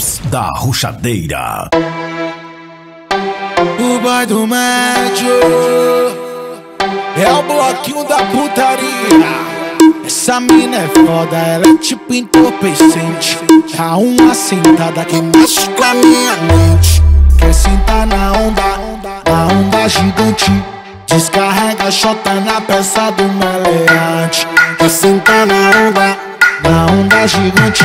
Drops da Ruchadeira. O boy do médio é o bloquinho da putaria. Essa mina é foda, ela é tipo entorpecente. Tá uma sentada que mexe com a minha mente. Quer sentar na onda gigante. Descarrega a chota na peça do maleante. Quer sentar na onda gigante.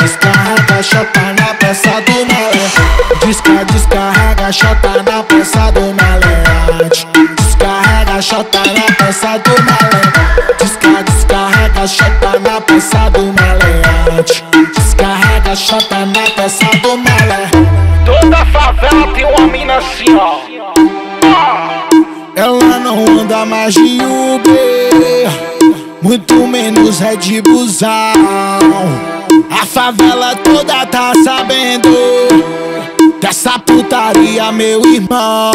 Descarrega a chota na peça do maleante. Descarrega a chota na peça do maleante. Descarrega a chota na peça do maleante. Descarrega a chota na peça do maleante. Descarrega a chota na peça do maleante. Toda favela tem uma mina assim, ó. Ela não anda mais de Uber, muito menos é de busão. A favela toda tá sabendo dessa putaria, meu irmão.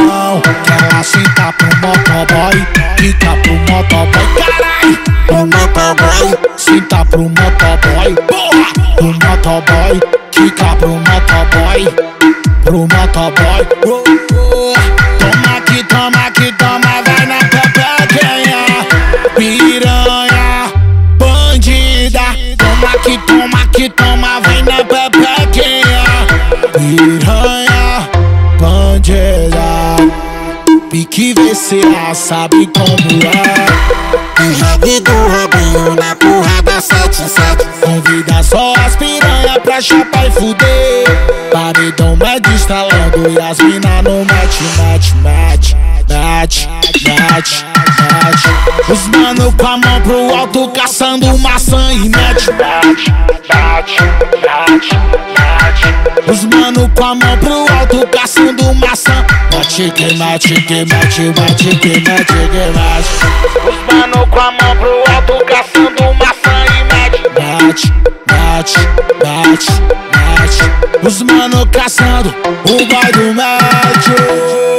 Que ela senta pro motoboy, fica pro motoboy, carai. Pro motoboy, senta pro motoboy, porra. Pro motoboy, fica pro motoboy. Pro motoboy, toma que toma que toma, vai na pepequinha. Piranha, bandida, toma que toma que toma, vai na pepequinha. Piranha, bandida, pique VCA, sabe como é. Enrave do Robinho na porrada 77. Convida só as piranha pra chapar e fuder. Paredão médio instalando e as mina no match. Os mano com a mão pro alto caçando maçã e match. Os mano com a mão pro alto caçando maçã. Match. Os mano com a mão pro alto caçando maçã e match. Os mano caçando o boy do médio.